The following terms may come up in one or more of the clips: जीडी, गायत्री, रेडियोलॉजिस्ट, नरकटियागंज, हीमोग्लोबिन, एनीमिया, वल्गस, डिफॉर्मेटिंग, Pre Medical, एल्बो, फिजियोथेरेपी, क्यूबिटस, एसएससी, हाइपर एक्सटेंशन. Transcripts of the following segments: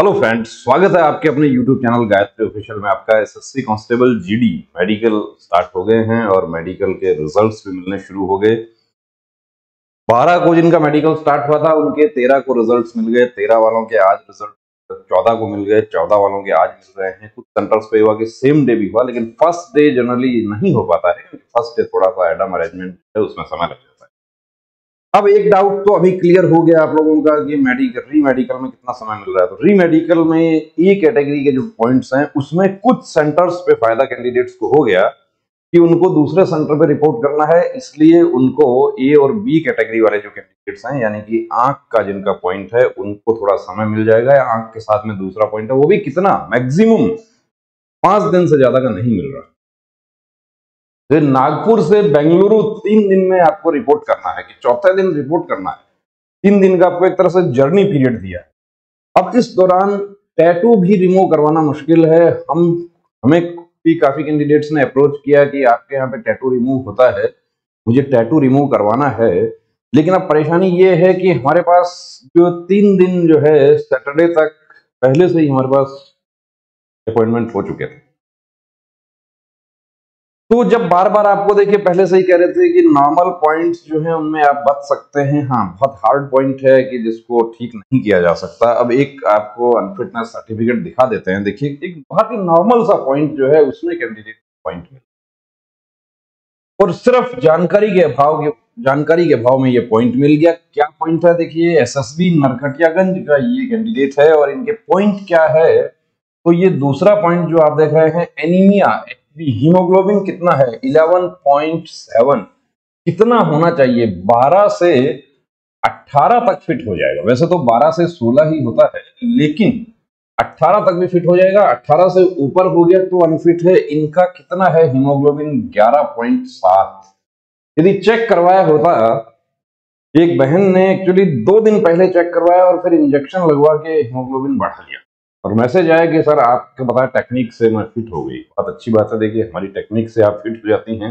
Hello friends, स्वागत है आपके अपने यूट्यूब चैनल गायत्री ऑफिशियल में। आपका एसएससी constable जीडी medical start हो गए हैं और मेडिकल के रिजल्ट्स भी मिलने शुरू हो गए। 12 को जिनका मेडिकल स्टार्ट हुआ था उनके 13 को रिजल्ट्स मिल गए। 13 वालों के आज रिजल्ट, 14 को मिल गए, 14 वालों के आज मिल रहे हैं। कुछ सेंटर्स पे हुआ कि सेम डे भी हुआ, लेकिन फर्स्ट डे जनरली नहीं हो पाता है क्योंकि फर्स्ट डे थोड़ा सा एडम अरेंजमेंट है, उसमें समय लग जाता है। अब एक डाउट तो अभी क्लियर हो गया आप लोगों का कि मेडिकल री मेडिकल में कितना समय मिल रहा है। तो री मेडिकल में ई कैटेगरी के जो पॉइंट्स हैं उसमें कुछ सेंटर्स पे फायदा कैंडिडेट्स को हो गया कि उनको दूसरे सेंटर पे रिपोर्ट करना है, इसलिए उनको ए और बी कैटेगरी वाले जो कैंडिडेट्स हैं यानी कि आंख का जिनका पॉइंट है उनको थोड़ा समय मिल जाएगा। आंख के साथ में दूसरा पॉइंट है, वो भी कितना मैक्सिमम 5 दिन से ज्यादा का नहीं मिल रहा। तो नागपुर से बेंगलुरु 3 दिन में आपको रिपोर्ट करना है कि चौथे दिन रिपोर्ट करना है। 3 दिन का आपको एक तरह से जर्नी पीरियड दिया है। अब इस दौरान टैटू भी रिमूव करवाना मुश्किल है। हमें काफी कैंडिडेट्स ने अप्रोच किया कि आपके यहाँ पे टैटू रिमूव होता है, मुझे टैटू रिमूव करवाना है, लेकिन अब परेशानी ये है कि हमारे पास जो 3 दिन जो है सैटरडे तक पहले से ही हमारे पास अपॉइंटमेंट हो चुके थे। तो जब बार बार आपको देखिए पहले से ही कह रहे थे कि नॉर्मल पॉइंट्स जो है उनमें आप बच सकते हैं, हाँ बहुत हार्ड पॉइंट है कि जिसको ठीक नहीं किया जा सकता। अब एक आपको अनफिटनेस सर्टिफिकेट दिखा देते हैं। देखिए एक बहुत ही नॉर्मल सा पॉइंट जो है उसमें कैंडिडेट पॉइंट मिला और सिर्फ जानकारी के अभाव में ये पॉइंट मिल गया। क्या पॉइंट है देखिए, एसएससी नरकटियागंज का ये कैंडिडेट है और इनके पॉइंट क्या है, तो ये दूसरा पॉइंट जो आप देख रहे हैं एनीमिया हीमोग्लोबिन कितना है 11.7, कितना होना चाहिए 12 से 18 तक फिट हो जाएगा। वैसे तो 12 से 16 ही होता है, लेकिन 18 तक भी फिट हो जाएगा। 18 से ऊपर हो गया तो अनफिट है। इनका कितना है हीमोग्लोबिन 11.7। यदि चेक करवाया होता, एक बहन ने एक्चुअली 2 दिन पहले चेक करवाया और फिर इंजेक्शन लगवा के हीमोग्लोबिन बढ़ा लिया और मैसेज आया कि सर आपके बताया टेक्निक से मैं फिट हो गई। बहुत अच्छी बात है, देखिए हमारी टेक्निक से आप फिट हो जाती हैं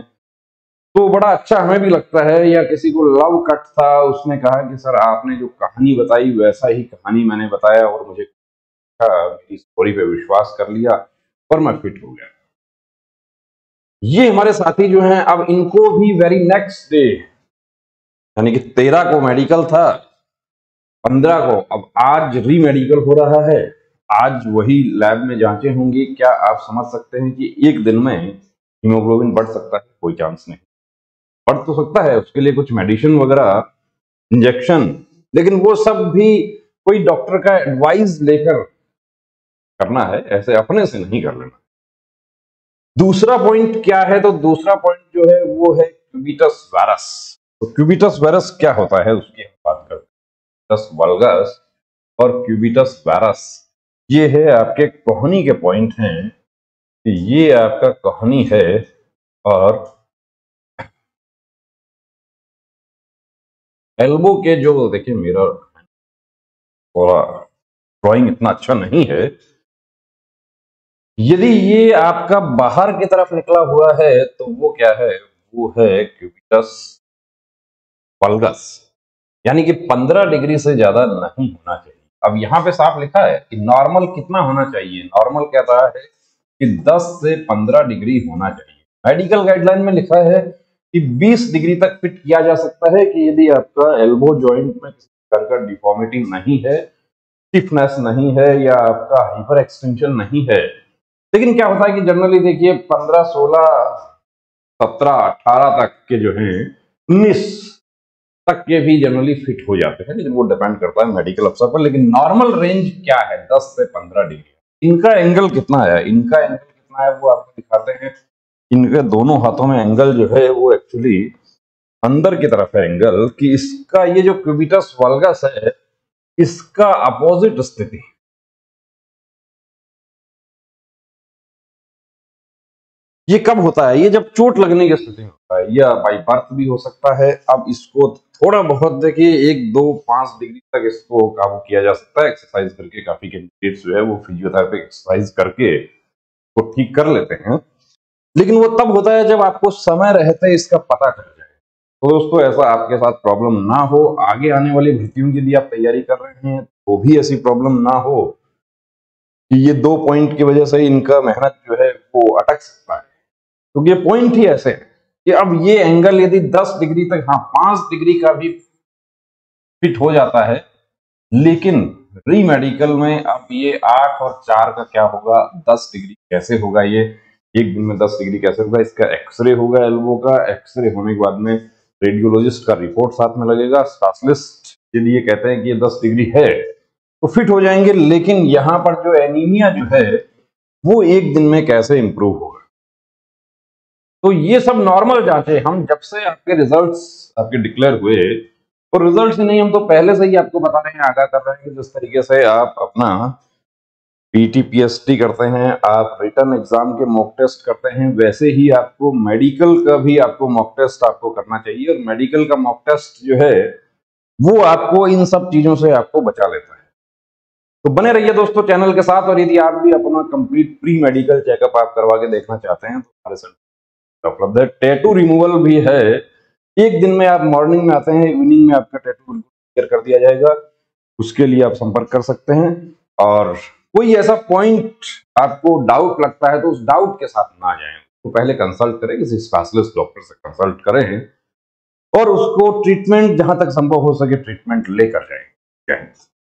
तो बड़ा अच्छा हमें भी लगता है। या किसी को लव कट था, उसने कहा कि सर आपने जो कहानी बताई वैसा ही कहानी मैंने बताया और मुझे मेरी स्टोरी पे विश्वास कर लिया और मैं फिट हो गया। ये हमारे साथी जो हैं, अब इनको भी वेरी नेक्स्ट डे यानी कि 13 को मेडिकल था, 15 को, अब आज री मेडिकल हो रहा है। आज वही लैब में जांचें होंगी। क्या आप समझ सकते हैं कि एक दिन में हीमोग्लोबिन बढ़ सकता है? कोई चांस नहीं, बढ़ तो सकता है। उसके लिए कुछ मेडिसिन वगैरह इंजेक्शन, लेकिन वो सब भी कोई डॉक्टर का एडवाइस लेकर करना है, ऐसे अपने से नहीं कर लेना। दूसरा पॉइंट क्या है, तो दूसरा पॉइंट जो है वो है क्यूबिटस वायरस। तो क्यूबिटस वायरस क्या होता है उसकी हम बात करते हैं। वल्गस और क्यूबिटस वायरस ये है आपके कोहनी के पॉइंट हैं। ये आपका कोहनी है और एल्बो के जो देखिए मेरा थोड़ा ड्राइंग इतना अच्छा नहीं है, यदि ये आपका बाहर की तरफ निकला हुआ है तो वो क्या है, वो है क्यूबिटस वल्गस। यानी कि 15 डिग्री से ज्यादा नहीं होना चाहिए। अब यहाँ पे साफ लिखा है कि नॉर्मल कितना होना चाहिए, नॉर्मल कहता है कि 10 से 15 डिग्री होना चाहिए। मेडिकल गाइडलाइन में लिखा है कि 20 डिग्री तक फिट किया जा सकता है कि यदि आपका एल्बो जॉइंट में किसी प्रकार का डिफॉर्मेटिंग नहीं है, स्टिफनेस नहीं है या आपका हाइपर एक्सटेंशन नहीं है। लेकिन क्या होता है कि जनरली देखिए 15, 16, 17, 18 तक के जो है 19 तक के भी जनरली फिट हो जाते हैं, लेकिन वो डिपेंड करता है मेडिकल अफसर पर। लेकिन नॉर्मल रेंज क्या है 10 से 15 डिग्री। इनका एंगल कितना है, इनका एंगल कितना है वो आपको दिखाते हैं। इनके दोनों हाथों में एंगल जो है वो एक्चुअली अंदर की तरफ है एंगल, कि इसका ये जो क्यूबिटस वल्गस है इसका अपोजिट स्थिति। ये कब होता है, ये जब चोट लगने की स्थिति में होता है या बाई बर्थ भी हो सकता है। अब इसको थोड़ा बहुत देखिए 1, 2, 5 डिग्री तक इसको काबू किया जा सकता है एक्सरसाइज करके। काफी कैंडिडेट्स जो है वो फिजियोथेरेपी एक्सरसाइज करके वो ठीक कर लेते हैं, लेकिन वो तब होता है जब आपको समय रहते इसका पता चल जाए। तो दोस्तों ऐसा आपके साथ प्रॉब्लम ना हो, आगे आने वाली भर्तियों की यदि आप तैयारी कर रहे हैं तो भी ऐसी प्रॉब्लम ना हो। ये 2 पॉइंट की वजह से इनका मेहनत जो है वो अटक सकता है, क्योंकि ये पॉइंट ही ऐसे है कि अब ये एंगल यदि 10 डिग्री तक, हाँ 5 डिग्री का भी फिट हो जाता है, लेकिन री मेडिकल में अब ये 8 और 4 का क्या होगा, 10 डिग्री कैसे होगा, ये एक दिन में 10 डिग्री कैसे होगा। इसका एक्सरे होगा, एल्बो का एक्सरे होने के बाद में रेडियोलॉजिस्ट का रिपोर्ट साथ में लगेगा, स्पेशलिस्ट के लिए कहते हैं कि ये 10 डिग्री है तो फिट हो जाएंगे, लेकिन यहाँ पर जो एनीमिया जो है वो एक दिन में कैसे इंप्रूव होगा। तो ये सब नॉर्मल जांचें, हम जब से आपके रिजल्ट्स आपके डिक्लेयर हुए और रिजल्ट नहीं, हम तो पहले से ही आपको बता रहे हैं, आगाह कर रहे हैं कि जिस तरीके से आप अपना पीटी पीएसटी करते हैं, आप रिटर्न एग्जाम के मॉक टेस्ट करते हैं, वैसे ही आपको मेडिकल का भी आपको मॉक टेस्ट आपको करना चाहिए। और मेडिकल का मॉक टेस्ट जो है वो आपको इन सब चीजों से आपको बचा लेता है। तो बने रहिए दोस्तों चैनल के साथ, और यदि आप भी अपना कंप्लीट प्री मेडिकल चेकअप आप करवा के देखना चाहते हैं तो हमारे सेंटर उपलब्ध है। टैटू रिमूवल भी है, एक दिन में आप मॉर्निंग में आते हैं, इवनिंग में आपका टैटू क्लियर कर दिया जाएगा, उसके लिए आप संपर्क कर सकते हैं। और कोई ऐसा पॉइंट आपको डाउट लगता है तो उस डाउट के साथ ना जाएं, तो पहले कंसल्ट करें, किसी स्पेशलिस्ट डॉक्टर से कंसल्ट करें और उसको ट्रीटमेंट जहां तक संभव हो सके ट्रीटमेंट लेकर जाएं।